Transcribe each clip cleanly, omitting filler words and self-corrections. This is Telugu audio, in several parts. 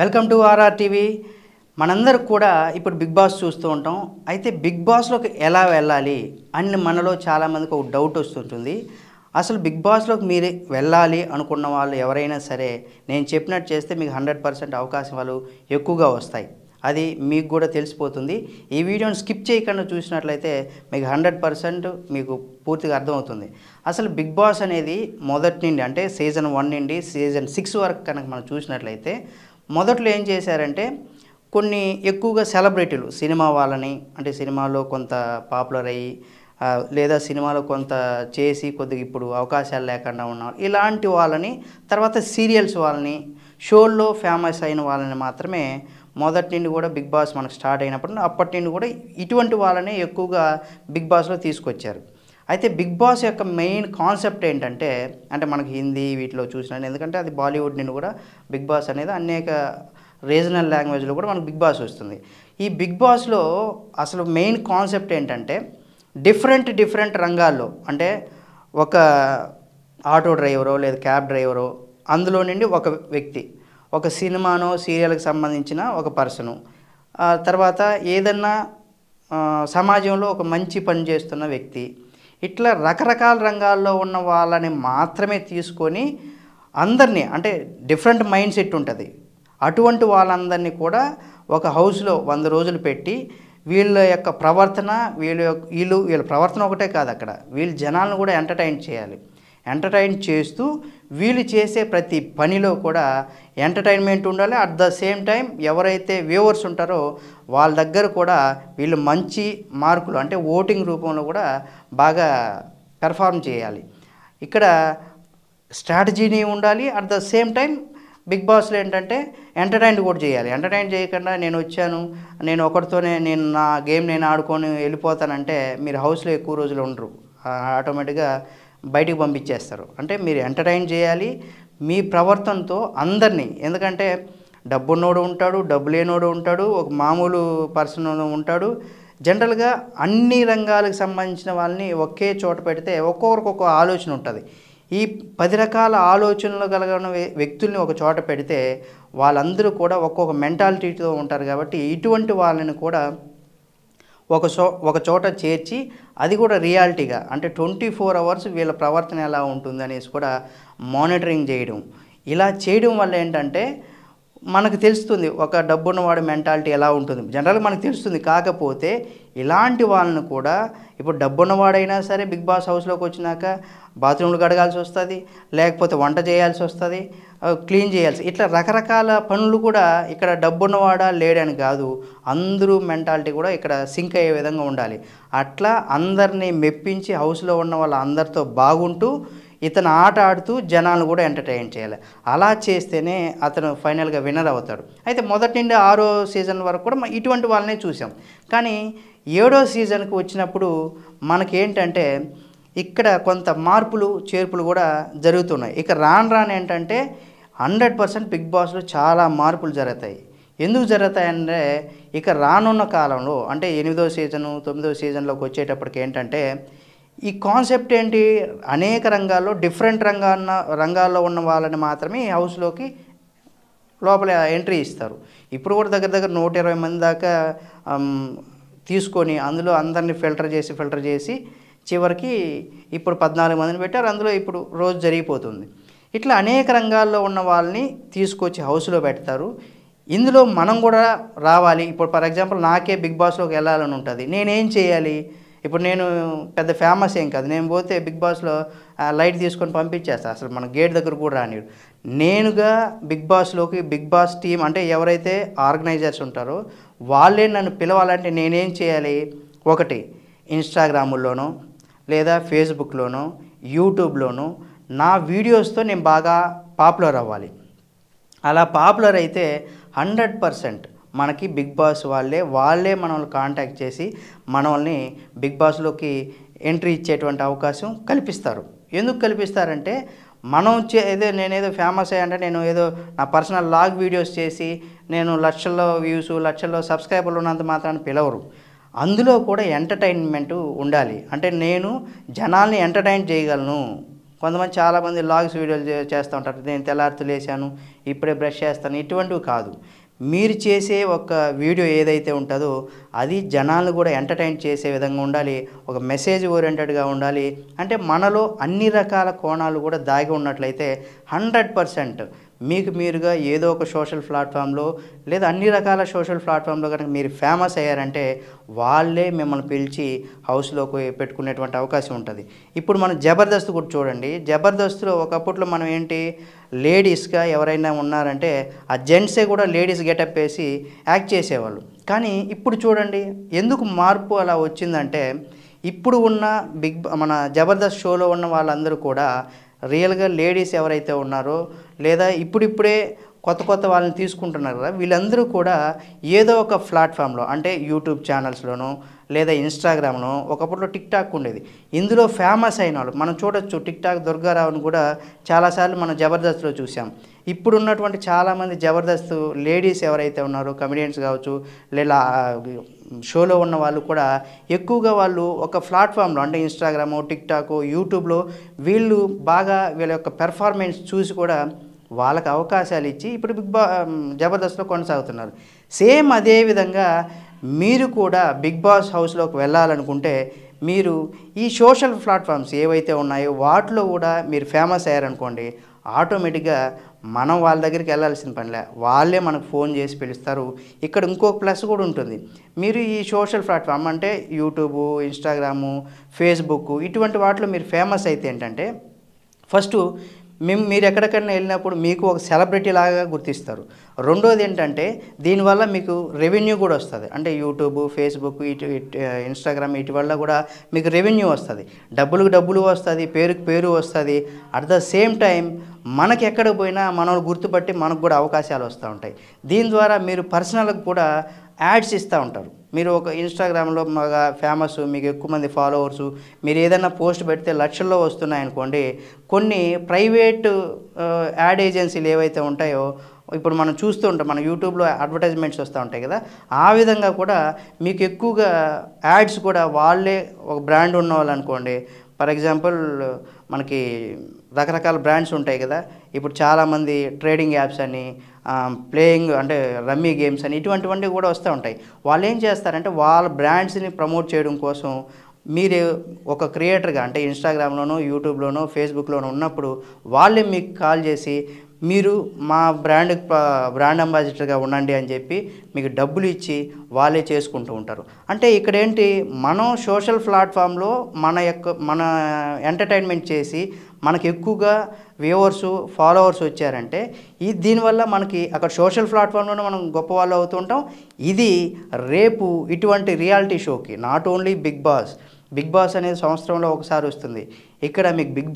Welcome to RR TV. మనందరూ కూడా ఇప్పుడు బిగ్ బాస్ చూస్తూ ఉంటాం. అయితే బిగ్ బాస్లోకి ఎలా వెళ్ళాలి అని మనలో చాలామందికి ఒక డౌట్ వస్తుంటుంది. అసలు బిగ్ బాస్లోకి మీరు వెళ్ళాలి అనుకున్న వాళ్ళు ఎవరైనా సరే నేను చెప్పినట్టు చేస్తే మీకు 100% అవకాశాలు ఎక్కువగా వస్తాయి. అది మీకు కూడా తెలిసిపోతుంది. ఈ వీడియోని స్కిప్ చేయకుండా చూసినట్లయితే మీకు 100% మీకు పూర్తిగా అర్థమవుతుంది. అసలు బిగ్ బాస్ అనేది మొదటి నుండి అంటే సీజన్ 1 నుండి సీజన్ 6 వరకు కనుక మనం చూసినట్లయితే మొదట్లో ఏం చేశారంటే కొన్ని ఎక్కువగా సెలబ్రిటీలు సినిమా వాళ్ళని అంటే సినిమాలో కొంత పాపులర్ అయ్యి లేదా సినిమాలో కొంత చేసి కొద్దిగా ఇప్పుడు అవకాశాలు లేకుండా ఉన్నారు ఇలాంటి వాళ్ళని, తర్వాత సీరియల్స్ వాళ్ళని, షోల్లో ఫేమస్ అయిన వాళ్ళని మాత్రమే మొదటి నుండి కూడా బిగ్ బాస్ మనకు స్టార్ట్ అయినప్పుడు అప్పటి నుండి కూడా ఇటువంటి వాళ్ళనే ఎక్కువగా బిగ్ బాస్లో తీసుకొచ్చారు. అయితే బిగ్ బాస్ యొక్క మెయిన్ కాన్సెప్ట్ ఏంటంటే అంటే మనకి హిందీ వీటిలో చూసినా ఎందుకంటే అది బాలీవుడ్ నుండి కూడా బిగ్ బాస్ అనేది అనేక రీజనల్ లాంగ్వేజ్లో కూడా మనకు బిగ్ బాస్ వస్తుంది. ఈ బిగ్ బాస్లో అసలు మెయిన్ కాన్సెప్ట్ ఏంటంటే డిఫరెంట్ రంగాల్లో అంటే ఒక ఆటో డ్రైవరో లేదా క్యాబ్ డ్రైవరో, అందులో నుండి ఒక వ్యక్తి, ఒక సినిమానో సీరియల్కి సంబంధించిన ఒక పర్సను, తర్వాత ఏదన్నా సమాజంలో ఒక మంచి పని చేస్తున్న వ్యక్తి, ఇట్లా రకరకాల రంగాల్లో ఉన్న వాళ్ళని మాత్రమే తీసుకొని అందరినీ అంటే డిఫరెంట్ మైండ్ సెట్ ఉంటుంది అటువంటి వాళ్ళందరినీ కూడా ఒక హౌస్లో 100 రోజులు పెట్టి వీళ్ళ యొక్క ప్రవర్తన వీళ్ళ ప్రవర్తన ఒకటే కాదు అక్కడ వీళ్ళ జనాలను కూడా ఎంటర్టైన్ చేయాలి. ఎంటర్టైన్ చేస్తూ వీళ్ళు చేసే ప్రతి పనిలో కూడా ఎంటర్టైన్మెంట్ ఉండాలి. అట్ ద సేమ్ టైం ఎవరైతే వ్యూవర్స్ ఉంటారో వాళ్ళ దగ్గర కూడా వీళ్ళు మంచి మార్కులు అంటే ఓటింగ్ రూపంలో కూడా బాగా పెర్ఫార్మ్ చేయాలి. ఇక్కడ స్ట్రాటజీని ఉండాలి. At the same time big బాస్లో ఏంటంటే ఎంటర్టైన్ కూడా చేయాలి. ఎంటర్టైన్ చేయకుండా నేను వచ్చాను, నేను ఒకరితోనే నేను నా గేమ్ నేను ఆడుకొని వెళ్ళిపోతానంటే మీరు హౌస్లో ఎక్కువ రోజులు ఉండరు, ఆటోమేటిక్గా బయటికి పంపించేస్తారు. అంటే మీరు ఎంటర్టైన్ చేయాలి మీ ప్రవర్తనతో అందరినీ. ఎందుకంటే డబ్బున్నోడు ఉంటాడు, డబ్బు లేనోడు ఉంటాడు, ఒక మామూలు పర్సన్ ఉంటాడు. జనరల్గా అన్ని రంగాలకు సంబంధించిన వాళ్ళని ఒకే చోట పెడితే ఒక్కొక్కరికొక ఆలోచన ఉంటుంది. ఈ 10 రకాల ఆలోచనలు కలిగిన వ్యక్తుల్ని ఒక చోట పెడితే వాళ్ళందరూ కూడా ఒక్కొక్క మెంటాలిటీతో ఉంటారు. కాబట్టి ఇటువంటి వాళ్ళని కూడా ఒక చోట చేర్చి అది కూడా రియాలిటీగా అంటే 24 అవర్స్ వీళ్ళ ప్రవర్తన ఎలా ఉంటుంది అనేసి కూడా మానిటరింగ్ చేయడం. ఇలా చేయడం వల్ల ఏంటంటే మనకు తెలుస్తుంది ఒక డబ్బున్నవాడి మెంటాలిటీ ఎలా ఉంటుంది, జనరల్గా మనకు తెలుస్తుంది. కాకపోతే ఇలాంటి వాళ్ళని కూడా ఇప్పుడు డబ్బున్నవాడైనా సరే బిగ్ బాస్ హౌస్లోకి వచ్చినాక బాత్రూమ్లు కడగాల్సి వస్తుంది, లేకపోతే వంట చేయాల్సి వస్తుంది, క్లీన్ చేయాల్సి, ఇట్లా రకరకాల పనులు కూడా ఇక్కడ డబ్బున్నవాడా లేడని కాదు అందరూ మెంటాలిటీ కూడా ఇక్కడ సింక్ అయ్యే విధంగా ఉండాలి. అట్లా అందరినీ మెప్పించి హౌస్లో ఉన్న వాళ్ళ అందరితో బాగుంటూ ఇతను ఆట ఆడుతూ జనాలను కూడా ఎంటర్టైన్ చేయాలి. అలా చేస్తేనే అతను ఫైనల్గా విన్నర్ అవుతాడు. అయితే మొదటి నుండి 6వ సీజన్ వరకు కూడా ఇటువంటి వాళ్ళనే చూసాం. కానీ 7వ సీజన్కి వచ్చినప్పుడు మనకేంటంటే ఇక్కడ కొంత మార్పులు చేర్పులు కూడా జరుగుతున్నాయి. ఇక రాను ఏంటంటే 100% బిగ్ బాస్లో చాలా మార్పులు జరుగుతాయి. ఎందుకు జరుగుతాయంటే ఇక రానున్న కాలంలో అంటే 8వ సీజను 9వ సీజన్లోకి వచ్చేటప్పటికి ఏంటంటే ఈ కాన్సెప్ట్ ఏంటి అనేక రంగాల్లో డిఫరెంట్ రంగాల్లో ఉన్న వాళ్ళని మాత్రమే ఈ హౌస్లోకి లోపల ఎంట్రీ ఇస్తారు. ఇప్పుడు కూడా దగ్గర 120 మంది దాకా తీసుకొని అందులో అందరినీ ఫిల్టర్ చేసి చివరికి ఇప్పుడు 14 మందిని పెట్టారు. అందులో ఇప్పుడు రోజు జరిగిపోతుంది. ఇట్లా అనేక రంగాల్లో ఉన్న వాళ్ళని తీసుకొచ్చి హౌస్లో పెడతారు. ఇందులో మనం కూడా రావాలి. ఇప్పుడు ఫర్ ఎగ్జాంపుల్ నాకే బిగ్ బాస్లోకి వెళ్ళాలని ఉంటుంది, నేనేం చేయాలి? ఇప్పుడు నేను పెద్ద ఫేమస్ ఏం కాదు, నేను పోతే బిగ్ బాస్లో లైట్ తీసుకొని పంపించేస్తా, అసలు మన గేట్ దగ్గర కూడా రానిడు. నేనుగా బిగ్ బాస్లోకి బిగ్ బాస్ టీం అంటే ఎవరైతే ఆర్గనైజర్స్ ఉంటారో వాళ్ళే నన్ను పిలవాలంటే నేనేం చేయాలి? ఒకటి ఇన్స్టాగ్రాముల్లోనో లేదా ఫేస్బుక్లోనో యూట్యూబ్లోనో నా వీడియోస్తో నేను బాగా పాపులర్ అవ్వాలి. అలా పాపులర్ అయితే 100% మనకి బిగ్ బాస్ వాళ్ళే మనల్ని కాంటాక్ట్ చేసి మనల్ని బిగ్ బాస్లోకి ఎంట్రీ ఇచ్చేటువంటి అవకాశం కల్పిస్తారు. ఎందుకు కల్పిస్తారంటే మనం ఏదో నేనేదో ఫేమస్ అయ్యంటే నేను ఏదో నా పర్సనల్ లాగ్ వీడియోస్ చేసి నేను లక్షల్లో వ్యూస్ లక్షల్లో సబ్స్క్రైబర్లు ఉన్నంత మాత్రాన్ని పిలవరు. అందులో కూడా ఎంటర్టైన్మెంట్ ఉండాలి. అంటే నేను జనాల్ని ఎంటర్టైన్ చేయగలను, కొంతమంది చాలా మంది లాగ్స్ వీడియోలు చేస్తూ ఉంటారు, నేను తెల్లారితో లేశాను ఇప్పుడే బ్రష్ చేస్తాను, ఇటువంటివి కాదు. మీరు చేసే ఒక వీడియో ఏదైతే ఉంటుందో అది జనాలను కూడా ఎంటర్టైన్ చేసే విధంగా ఉండాలి, ఒక మెసేజ్ ఓరియంటెడ్గా ఉండాలి. అంటే మనలో అన్ని రకాల కోణాలు కూడా దాగి ఉన్నట్లయితే 100% మీకు మీరుగా ఏదో ఒక సోషల్ ప్లాట్ఫామ్లో లేదా అన్ని రకాల సోషల్ ప్లాట్ఫామ్లో కనుక మీరు ఫేమస్ అయ్యారంటే వాళ్ళే మిమ్మల్ని పిలిచి హౌస్లోకి పెట్టుకునేటువంటి అవకాశం ఉంటుంది. ఇప్పుడు మనం జబర్దస్త్ కూడా చూడండి, జబర్దస్త్లో ఒకప్పట్లో మనం ఏంటి లేడీస్గా ఎవరైనా ఉన్నారంటే ఆ జెంట్సే కూడా లేడీస్ గెటప్ వేసి యాక్ట్ చేసేవాళ్ళు. కానీ ఇప్పుడు చూడండి ఎందుకు మార్పు అలా వచ్చిందంటే, ఇప్పుడు ఉన్న మన జబర్దస్త్ షోలో ఉన్న వాళ్ళందరూ కూడా రియల్గా లేడీస్ ఎవరైతే ఉన్నారో లేదా ఇప్పుడిప్పుడే కొత్త కొత్త వాళ్ళని తీసుకుంటున్నారు కదా, వీళ్ళందరూ కూడా ఏదో ఒక ప్లాట్ఫామ్లో అంటే యూట్యూబ్ ఛానల్స్లోనూ లేదా ఇన్స్టాగ్రామ్లో, ఒకప్పుడు టిక్ టాక్ ఉండేది, ఇందులో ఫేమస్ అయిన వాళ్ళు మనం చూడొచ్చు. టిక్ టాక్ దుర్గారావును కూడా చాలాసార్లు మనం జబర్దస్త్లో చూసాం. ఇప్పుడు ఉన్నటువంటి చాలామంది జబర్దస్త్ లేడీస్ ఎవరైతే ఉన్నారో కమెడియన్స్ కావచ్చు లేదా షోలో ఉన్న వాళ్ళు కూడా ఎక్కువగా వాళ్ళు ఒక ప్లాట్ఫామ్లో అంటే ఇన్స్టాగ్రాము టిక్ టాకు యూట్యూబ్లో వీళ్ళు బాగా వీళ్ళ యొక్క పెర్ఫార్మెన్స్ చూసి కూడా వాళ్ళకి అవకాశాలు ఇచ్చి ఇప్పుడు బిగ్ బాస్ జబర్దస్త్లో కొనసాగుతున్నారు. సేమ్ అదేవిధంగా మీరు కూడా బిగ్ బాస్ హౌస్లోకి వెళ్ళాలనుకుంటే మీరు ఈ సోషల్ ప్లాట్ఫామ్స్ ఏవైతే ఉన్నాయో వాటిలో కూడా మీరు ఫేమస్ అయ్యారనుకోండి, ఆటోమేటిక్గా మనం వాళ్ళ దగ్గరికి వెళ్ళాల్సిన పనిలే, వాళ్ళే మనకు ఫోన్ చేసి పిలుస్తారు. ఇక్కడ ఇంకో ప్లస్ కూడా ఉంటుంది, మీరు ఈ సోషల్ ప్లాట్ఫామ్ అంటే యూట్యూబు ఇన్స్టాగ్రాము ఫేస్బుక్ ఇటువంటి వాటిలో మీరు ఫేమస్ అయితే ఏంటంటే ఫస్ట్ మీరు ఎక్కడికైనా వెళ్ళినప్పుడు మీకు ఒక సెలబ్రిటీ లాగా గుర్తిస్తారు. రెండోది ఏంటంటే దీనివల్ల మీకు రెవెన్యూ కూడా వస్తుంది, అంటే యూట్యూబ్ ఫేస్బుక్ ఇన్స్టాగ్రామ్ వీటి వల్ల కూడా మీకు రెవెన్యూ వస్తుంది, డబ్బులకు డబ్బులు వస్తుంది, పేరుకు పేరు వస్తుంది. అట్ ద సేమ్ టైం మనకి ఎక్కడ పోయినా మనల్ని గుర్తుపట్టి మనకు కూడా అవకాశాలు వస్తూ ఉంటాయి. దీని ద్వారా మీరు పర్సనల్కి కూడా యాడ్స్ ఇస్తూ ఉంటారు. మీరు ఒక ఇన్స్టాగ్రామ్లో బాగా ఫేమస్, మీకు ఎక్కువ మంది ఫాలోవర్సు, మీరు ఏదైనా పోస్ట్ పెడితే లక్షల్లో వస్తున్నాయనుకోండి, కొన్ని ప్రైవేట్ యాడ్ ఏజెన్సీలు ఏవైతే ఉంటాయో ఇప్పుడు మనం చూస్తూ ఉంటాం, మన యూట్యూబ్లో అడ్వర్టైజ్మెంట్స్ వస్తూ ఉంటాయి కదా, ఆ విధంగా కూడా మీకు ఎక్కువగా యాడ్స్ కూడా వాళ్ళే ఒక బ్రాండ్ ఉన్నవాళ్ళు అనుకోండి. ఫర్ ఎగ్జాంపుల్ మనకి రకరకాల బ్రాండ్స్ ఉంటాయి కదా, ఇప్పుడు చాలామంది ట్రేడింగ్ యాప్స్ అని ప్లేయింగ్ అంటే రమ్మీ గేమ్స్ అని ఇటువంటివన్నీ కూడా వస్తూ ఉంటాయి. వాళ్ళు ఏం చేస్తారంటే వాళ్ళ బ్రాండ్స్ని ప్రమోట్ చేయడం కోసం మీరు ఒక క్రియేటర్గా అంటే ఇన్స్టాగ్రామ్లోనూ యూట్యూబ్లోనూ ఫేస్బుక్లోనూ ఉన్నప్పుడు వాళ్ళే మీకు కాల్ చేసి మీరు మా బ్రాండ్ అంబాసిడర్గా ఉండండి అని చెప్పి మీకు డబ్బులు ఇచ్చి వాళ్ళే చేసుకుంటూ ఉంటారు. అంటే ఇక్కడేంటి మనం సోషల్ ప్లాట్ఫామ్లో మన ఎంటర్టైన్మెంట్ చేసి మనకు ఎక్కువగా వ్యూవర్సు ఫాలోవర్స్ వచ్చారంటే దీనివల్ల మనకి అక్కడ సోషల్ ప్లాట్ఫామ్లోనే మనం గొప్ప వాళ్ళు అవుతుంటాం. ఇది రేపు ఇటువంటి రియాలిటీ షోకి నాట్ ఓన్లీ బిగ్ బాస్ అనేది సంవత్సరంలో ఒకసారి వస్తుంది, ఇక్కడ మీకు బిగ్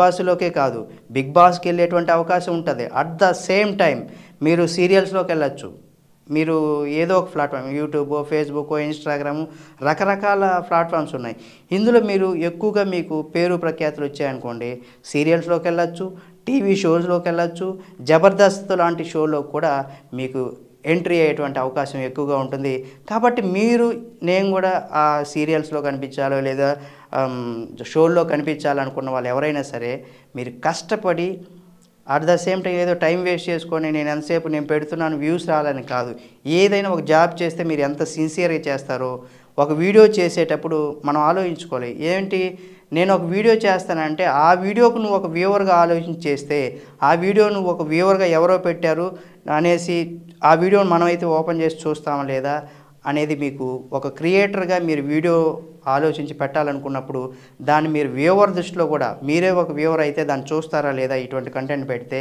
బాస్లోకే కాదు బిగ్ బాస్కి వెళ్ళేటువంటి అవకాశం ఉంటుంది. అట్ ద సేమ్ టైం మీరు సీరియల్స్లోకి వెళ్ళచ్చు, మీరు ఏదో ఒక ప్లాట్ఫామ్ యూట్యూబ్ ఫేస్బుక్ ఇన్స్టాగ్రాము రకరకాల ప్లాట్ఫామ్స్ ఉన్నాయి, ఇందులో మీరు ఎక్కువగా మీకు పేరు ప్రఖ్యాతులు వచ్చాయనుకోండి సీరియల్స్లోకి వెళ్ళచ్చు, టీవీ షోస్లోకి వెళ్ళచ్చు, జబర్దస్త్ లాంటి షోలో కూడా మీకు ఎంట్రీ అయ్యేటువంటి అవకాశం ఎక్కువగా ఉంటుంది. కాబట్టి నేను కూడా ఆ సీరియల్స్లో కనిపించాలో లేదా షోల్లో కనిపించాలనుకున్న వాళ్ళు ఎవరైనా సరే మీరు కష్టపడి అట్ ద సేమ్ టైం ఏదో టైం వేస్ట్ చేసుకొని నేను ఎంతసేపు నేను పెడుతున్నాను వ్యూస్ రావాలని కాదు, ఏదైనా ఒక జాబ్ చేస్తే మీరు ఎంత సిన్సియర్గా చేస్తారో. ఒక వీడియో చేసేటప్పుడు మనం ఆలోచించుకోవాలి, ఏంటి నేను ఒక వీడియో చేస్తానంటే ఆ వీడియోకు నువ్వు ఒక వ్యూవర్గా ఆలోచించి చేస్తే ఆ వీడియో నువ్వు ఒక వ్యూవర్గా ఎవరో పెట్టారు అనేసి ఆ వీడియోని మనమైతే ఓపెన్ చేసి చూస్తామా లేదా అనేది మీకు ఒక క్రియేటర్గా మీరు వీడియో ఆలోచించి పెట్టాలనుకున్నప్పుడు దాన్ని మీరు వ్యూవర్ దృష్టిలో కూడా మీరే ఒక వ్యూవర్ అయితే దాన్ని చూస్తారా లేదా ఇటువంటి కంటెంట్ పెడితే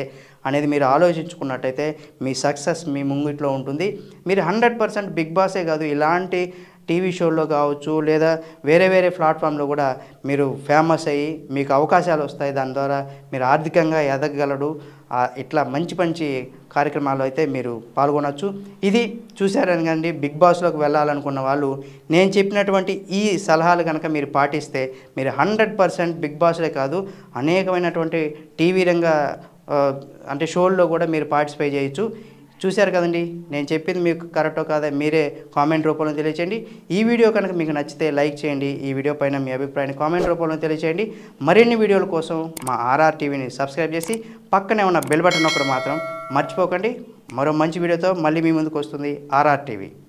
అనేది మీరు ఆలోచించుకున్నట్టయితే మీ సక్సెస్ మీ ముంగిట్లో ఉంటుంది. మీరు 100% బిగ్ బాసే కాదు ఇలాంటి టీవీ షోల్లో కావచ్చు లేదా వేరే వేరే ప్లాట్ఫామ్లో కూడా మీరు ఫేమస్ అయ్యి మీకు అవకాశాలు వస్తాయి, దాని ద్వారా మీరు ఆర్థికంగా ఎదగలరు. ఇట్లా మంచి మంచి కార్యక్రమాలు అయితే మీరు పాల్గొనవచ్చు. ఇది చూసారని కానీ బిగ్ బాస్లోకి వెళ్ళాలనుకున్న వాళ్ళు నేను చెప్పినటువంటి ఈ సలహాలు కనుక మీరు పాటిస్తే మీరు 100% బిగ్ బాస్లే కాదు అనేకమైనటువంటి టీవీ రంగ అంటే షోల్లో కూడా మీరు పార్టిసిపేట్ చేయొచ్చు. చూశారు కదండి నేను చెప్పింది మీకు కరెక్టో కాదా మీరే కామెంట్ రూపంలో తెలియజేయండి ఈ వీడియో కనుక మీకు నచ్చితే లైక్ చేయండి ఈ వీడియో పైన మీ అభిప్రాయాన్ని కామెంట్ రూపంలో తెలియజేయండి మరిన్ని వీడియోల కోసం మా RR TVని సబ్స్క్రైబ్ చేసి పక్కనే ఉన్న బెల్ బటన్ ఒకటి మాత్రం మర్చిపోకండి మరో మంచి వీడియోతో మళ్ళీ మీ ముందుకు వస్తుంది RR TV